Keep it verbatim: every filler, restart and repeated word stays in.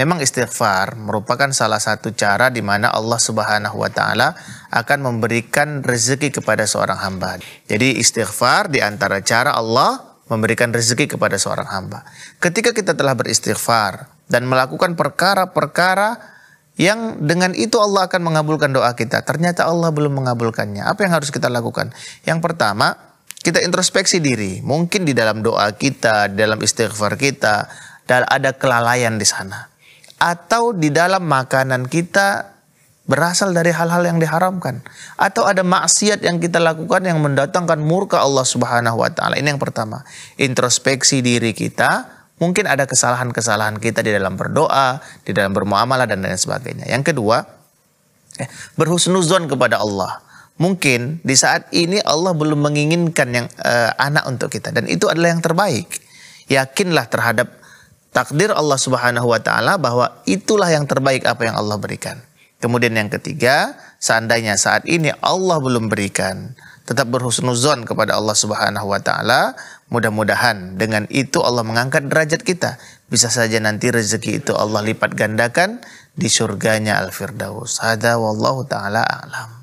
Memang istighfar merupakan salah satu cara di mana Allah Subhanahu wa Ta'ala akan memberikan rezeki kepada seorang hamba. Jadi istighfar di antara cara Allah memberikan rezeki kepada seorang hamba. Ketika kita telah beristighfar dan melakukan perkara-perkara yang dengan itu Allah akan mengabulkan doa kita, ternyata Allah belum mengabulkannya. Apa yang harus kita lakukan? Yang pertama, kita introspeksi diri. Mungkin di dalam doa kita, di dalam istighfar kita, ada kelalaian di sana. Atau di dalam makanan kita berasal dari hal-hal yang diharamkan. Atau ada maksiat yang kita lakukan yang mendatangkan murka Allah Subhanahu wa Ta'ala. Ini yang pertama. Introspeksi diri kita. Mungkin ada kesalahan-kesalahan kita di dalam berdoa, di dalam bermuamalah, dan lain sebagainya. Yang kedua, berhusnuzon kepada Allah. Mungkin di saat ini Allah belum menginginkan yang uh, anak untuk kita. Dan itu adalah yang terbaik. Yakinlah terhadap takdir Allah Subhanahu wa Ta'ala bahwa itulah yang terbaik apa yang Allah berikan. Kemudian yang ketiga, seandainya saat ini Allah belum berikan, tetap berhusnuzon kepada Allah Subhanahu wa Ta'ala. Mudah-mudahan dengan itu Allah mengangkat derajat kita. Bisa saja nanti rezeki itu Allah lipat gandakan di surganya Al-Firdaus. Hadza wallahu ta'ala a'lam.